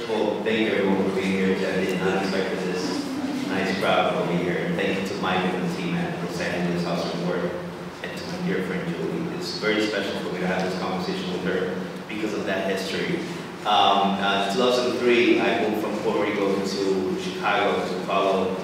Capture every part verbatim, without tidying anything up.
First of all, thank everyone for being here. I did not expect this nice crowd over here. And thank you to Mike and the team for sending this house report, and to my dear friend Julie. It's very special for me to have this conversation with her because of that history. Um, uh, in two thousand three, I moved from Puerto Rico to Chicago to follow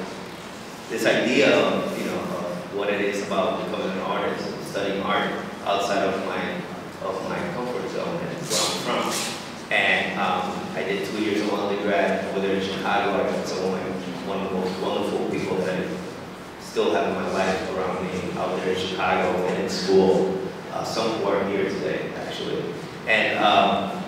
this idea of, you know, of what it is about becoming an artist, and studying art outside of my of my comfort zone and where I'm from. And um, I did two years of undergrad over there in Chicago. I met some of one of the most wonderful people that still have in my life around me out there in Chicago and in school. Uh, some who are here today, actually. And um,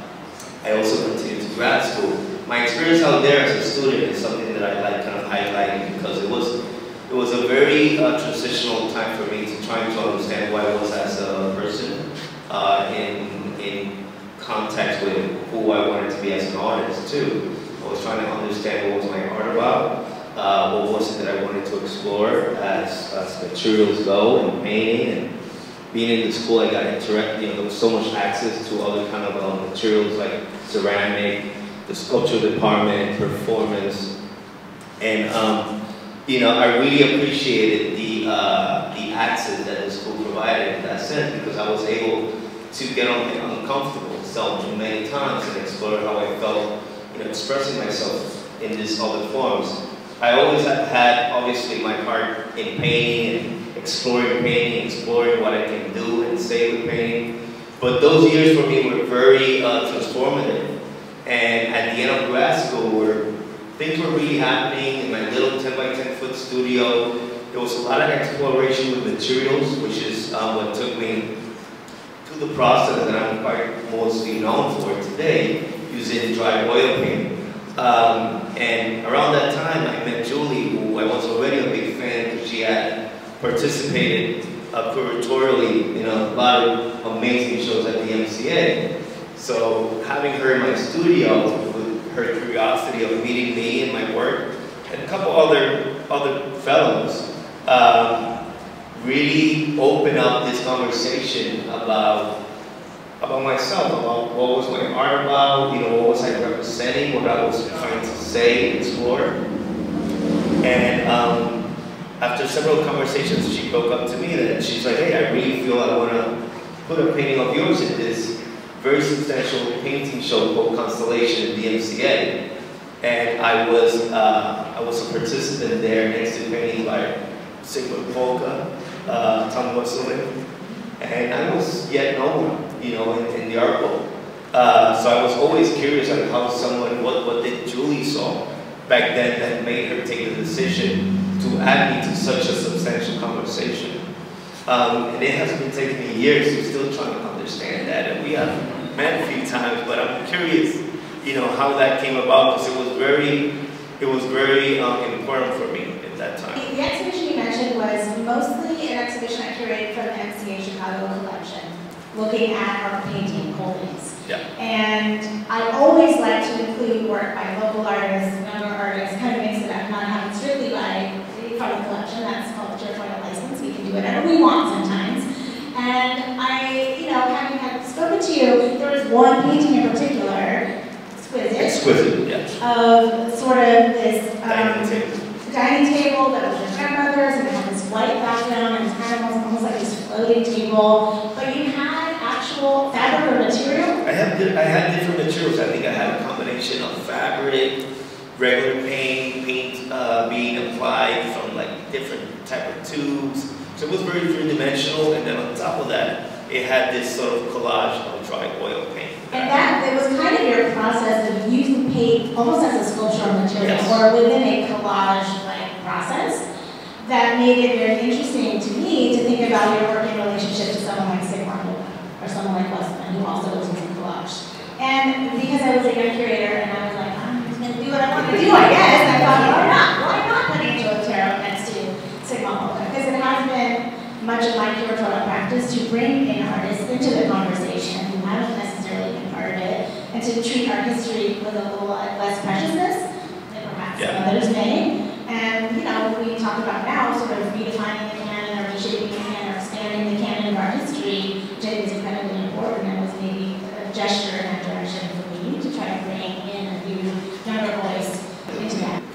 I also continued to grad school. My experience out there as a student is something that I like kind of highlighting because it was it was a very uh, transitional time for me to trying to understand who I was as a person uh, in in context with who I wanted to be as an artist too. I was trying to understand what was my art about, uh, what was it that I wanted to explore as as materials go and painting. And being in the school, I got interact. You know, there was so much access to other kind of um, materials like ceramic, the sculpture department, performance, and um, you know, I really appreciated the uh, the access that the school provided in that sense because I was able to get on the uncomfortable self many times and explore how I felt, you know, expressing myself in these other forms. I always had obviously my heart in painting. Exploring painting, exploring what I can do and say with painting. But those years for me were very uh, transformative. And at the end of grad school, where things were really happening in my little ten by ten foot studio, there was a lot of exploration with materials, which is uh, what took me to the process that I'm quite mostly known for today, using dry oil paint. Um, and around that time, I met Julie, who I was already a big fan because she had participated uh, curatorially in a lot of amazing shows at the M C A. So having her in my studio, with her curiosity of meeting me and my work, and a couple other other fellows, um, really opened up this conversation about about myself, about what was my art about, you know, what was I representing, what I was trying to say and explore, and. Um, After several conversations, she broke up to me and she's like, hey, I really feel I want to put a painting of yours in this very substantial painting show called Constellation in the M C A. And I was uh, I was a participant there next to painting by Sigmar Polke, uh, Tom Wesselmann, and I was yet no one, you know, in, in the art world. Uh, so I was always curious on how someone, what, what did Julie saw back then that made her take the decision to add me to such a substantial conversation. Um, and it has been taking me years to still trying to understand that. And we have met a few times, but I'm curious, you know, how that came about because it was very, it was very um, important for me at that time. The exhibition you mentioned was mostly an exhibition I curated for the M C A Chicago collection, looking at our painting holdings. Yeah. And I always like to include work by local artists, number artists, kind of makes it up, not having strictly by part of the collection, that's culture for a license, we can do whatever we want sometimes. And I, you know, having had spoken to you, there was one painting in particular, exquisite, exquisite yes. of sort of this um, dining, table. dining table that was your grandmother's, and it had this white background, and it was kind of almost, almost like this floating table. But you had actual fabric or material? I had, I had different materials. I think I had a combination of fabric, regular paint, paint uh, being applied from like different type of tubes. So it was very three-dimensional, and then on top of that, it had this sort of collage of dry oil paint. And that, it was kind of your process of using paint almost as a sculptural material, yes. or within a collage-like process, that made it very interesting to me to think about your working relationship to someone like Sigmar Polke, or someone like Wesselmann, who also was in collage. And because I was a young curator, and I was like, do what I want to do, I guess. I thought, why not? Why not put Angel Otero next to Sigmar Polke? Because it has been much of my curatorial practice to bring an artist into the conversation who haven't necessarily been part of it, and to treat our history with a little less preciousness than perhaps yeah. others may. And, you know, we talk about now sort of redefining the canon or reshaping the canon or expanding the canon of our history, which I think is incredibly important and was maybe a gesture in that direction for me to try to bring in a new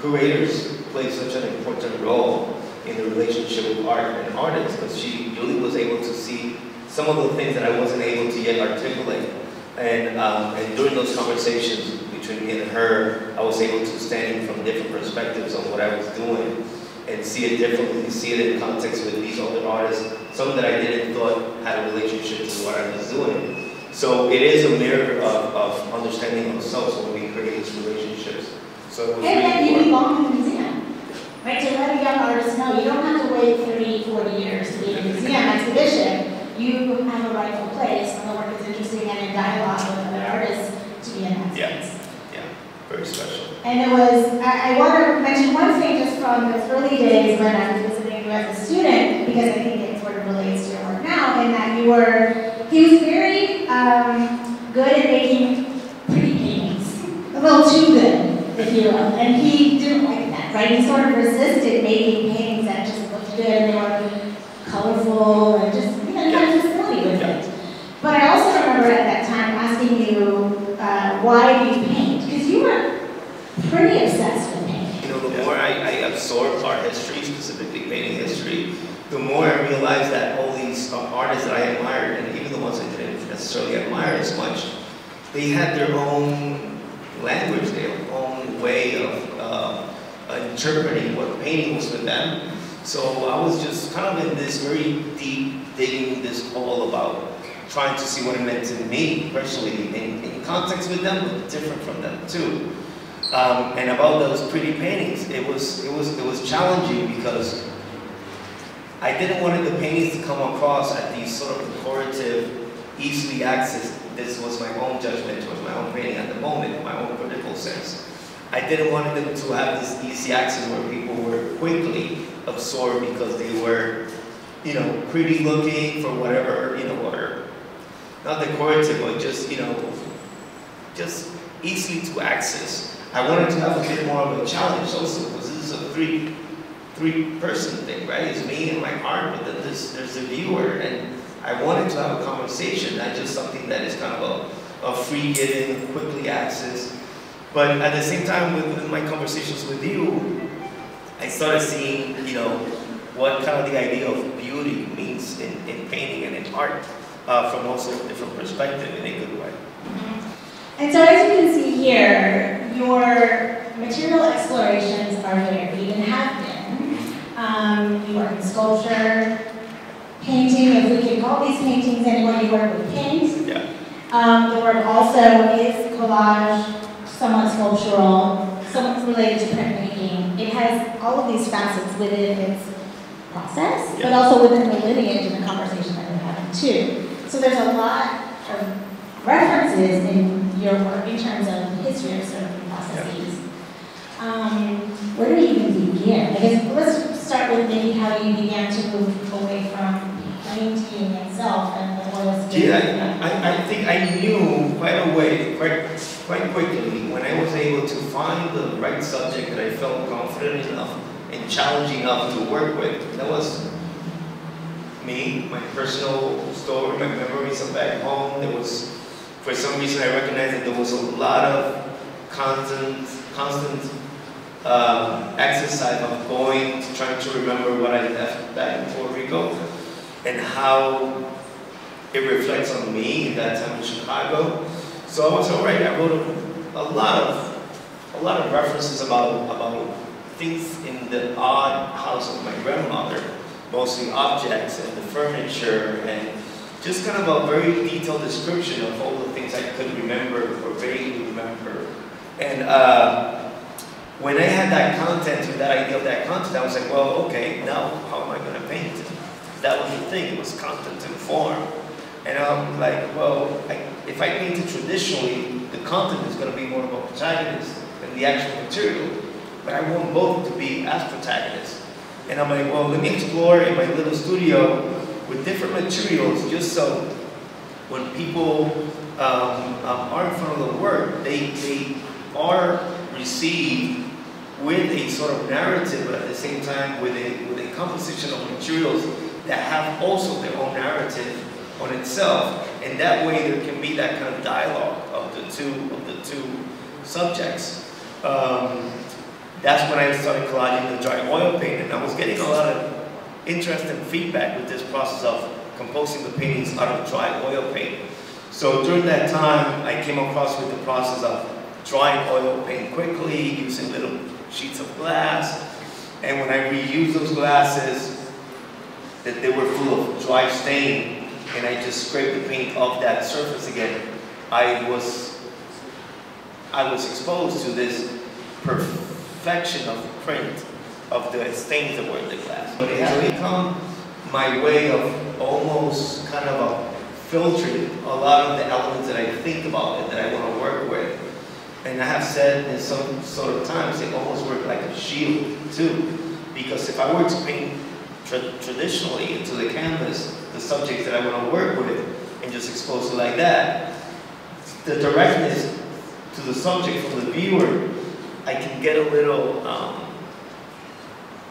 Curators play such an important role in the relationship with art and artists, but she really was able to see some of the things that I wasn't able to yet articulate. And, um, and during those conversations between me and her, I was able to stand from different perspectives on what I was doing and see it differently, see it in context with these other artists, some that I didn't thought had a relationship to what I was doing. So it is a mirror of, of understanding ourselves when we create these relationships. So and then you belong to the museum, right? To let a young artist know you don't have to wait thirty, forty years to be in a museum exhibition. You have a rightful place, and the work is interesting and in dialogue with other artists to be in that space. Yeah, yeah, very special. And it was, I, I want to mention one thing just from those early days when I was visiting you as a student, because I think it sort of relates to your work now, in that you were, he was very um, good at making pretty paintings, a little too good, if you will, and he didn't like that, right? He sort of resisted making paintings that just looked good and they were colorful and just, but I also remember at that time asking you uh, why do you paint? Because you were pretty obsessed with painting. You know, the more I, I absorb art history, specifically painting history, the more I realized that all these artists that I admired, and even the ones I didn't necessarily admire as much, they had their own language, their own way of uh, interpreting what painting was for them. So I was just kind of in this very deep, digging this hole about trying to see what it meant to me personally in, in context with them, but different from them too. Um, and about those pretty paintings, it was it was it was challenging because I didn't want the paintings to come across as these sort of decorative, easily accessed. This was my own judgment towards my own painting at the moment, my own critical sense. I didn't want them to have this easy access where people were quickly absorbed because they were, you know, pretty looking for whatever, you know, or not decorative, but just, you know, just easily to access. I wanted to have a bit more of a challenge also, because this is a three, three person thing, right? It's me and my art, but then there's, there's a viewer, and I wanted to have a conversation, not just something that is kind of a, a free giving, quickly accessed. But at the same time, with, with my conversations with you, I started seeing, you know, what kind of the idea of beauty means in, in painting and in art. Uh, from also a different perspective in a good way. Mm-hmm. And so as you can see here, your material explorations are varied and have been. Um, you work in sculpture, painting, if we can call these paintings, anyone you work with paint. Yeah. Um, the work also is collage, somewhat sculptural, somewhat related to printmaking. It has all of these facets within its process, yeah, but also within the lineage and the conversation that we're having too. So there's a lot of references in your work in terms of history of certain processes. Yep. Um, where do we even begin? I guess let's start with maybe how you began to move away from painting itself and the world's history. Yeah, I, I think I knew quite a way, quite, quite quickly, when I was able to find the right subject that I felt confident enough and challenging enough to work with. That was me, my personal story, my memories of back home. There was, for some reason, I recognized that there was a lot of constant, constant um, exercise of going, to trying to remember what I left back in Puerto Rico and how it reflects on me at that time in Chicago. So I was all right. I wrote a, a lot of, a lot of references about about things in the odd house of my grandmother. Mostly objects and the furniture and just kind of a very detailed description of all the things I could remember or vaguely remember. And uh, when I had that content, with that idea of that content, I was like, well, okay, now how am I going to paint it? That was the thing, it was content and form. And I'm like, well, I, if I paint it traditionally, the content is going to be more of a protagonist than the actual material. But I want both to be as protagonists. And I'm like, well, let me explore in my little studio with different materials just so when people um, um, are in front of the work, they, they are received with a sort of narrative, but at the same time with a, with a composition of materials that have also their own narrative on itself. And that way there can be that kind of dialogue of the two, of the two subjects. Um, that's when I started collaging the dry oil paint, and I was getting a lot of interest and feedback with this process of composting the paintings out of dry oil paint. So during that time, I came across with the process of drying oil paint quickly, using little sheets of glass, and when I reused those glasses, that they were full of dry stain, and I just scraped the paint off that surface again. I was, I was exposed to this perfection of print of the stains that were in the glass. But it has become my way of almost kind of a filtering a lot of the elements that I think about and that I want to work with. And I have said in some sort of times, they almost work like a shield too, because if I were to paint traditionally into the canvas, the subjects that I want to work with, and just expose it like that, the directness to the subject from the viewer, I can get a little, um,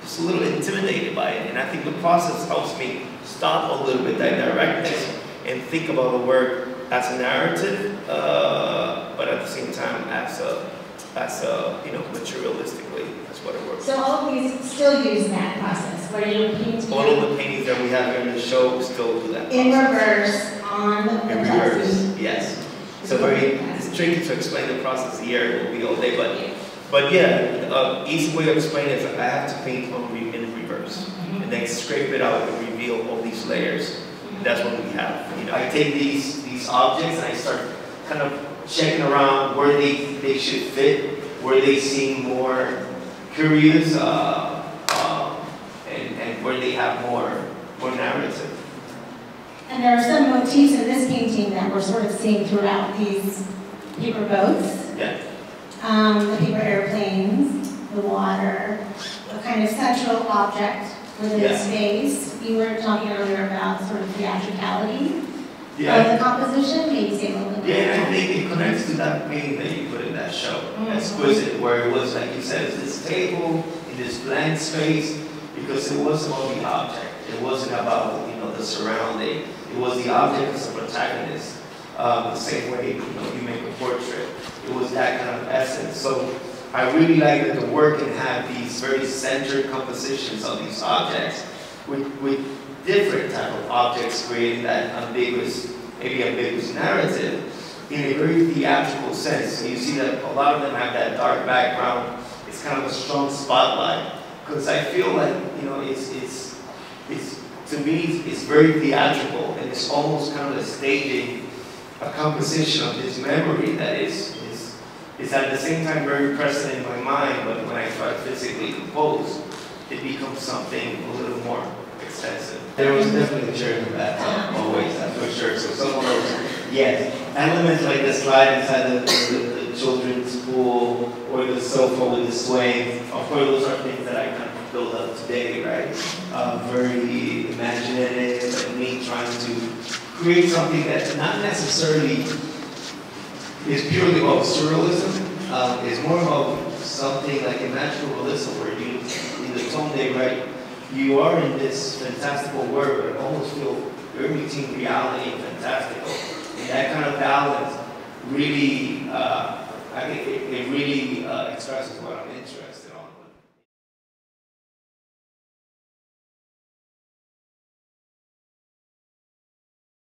just a little intimidated by it. And I think the process helps me stop a little bit that directness and think about the work as a narrative, uh, but at the same time as a, as a, you know, materialistically, that's what it works. So all of these still use that process? Where you paint all of the paintings that we have in the show still do that. In process. Reverse, on the in reverse, yes. So very, it's tricky to explain the process here. It will be all day, but yeah. But yeah, uh, easy way to explain it is I have to paint on re in reverse, mm-hmm. and then scrape it out and reveal all these layers. Mm-hmm. That's what we have. You know, I take these these objects and I start kind of checking around where they they should fit, where they seem more curious. Uh, where they have more, more narrative. And there are some motifs in this painting that we're sort of seeing throughout these paper boats. Yeah. Um, the paper airplanes, the water, a kind of central object within yeah. the space. You were talking earlier about sort of theatricality yeah. of the composition. Maybe say a little bit. Yeah, I think it connects to that painting that you put in that show, mm-hmm. Exquisite, where it was, like you said, it's this table in this blank space. Because it was about the object. It wasn't about, you know, the surrounding. It was the object as a protagonist. Um, the same way, you know, you make a portrait. It was that kind of essence. So I really like that the work can have these very centered compositions of these objects with, with different type of objects creating that ambiguous, maybe ambiguous narrative in a very theatrical sense. So you see that a lot of them have that dark background. It's kind of a strong spotlight. Because I feel like, you know, it's, it's, it's, to me, it's very theatrical, and it's almost kind of a staging, a composition of this memory that is, is, is at the same time very present in my mind, but when I try to physically compose, it becomes something a little more extensive. There was definitely a church in that time, always, that's for sure. So some of those, yes, elements like the slide inside the, the, the children's pool, or the sofa with the swing. Of course, those are things that I kind of build up today, right? Uh, very imaginative, and me trying to create something that's not necessarily is purely about surrealism. Uh, it's more about something like imaginal realism, where you, in the tone day, right? You are in this fantastical world, but almost feel you're meeting reality and fantastical, and that kind of balance really. Uh, I think it, it really uh, expresses what I'm interested in.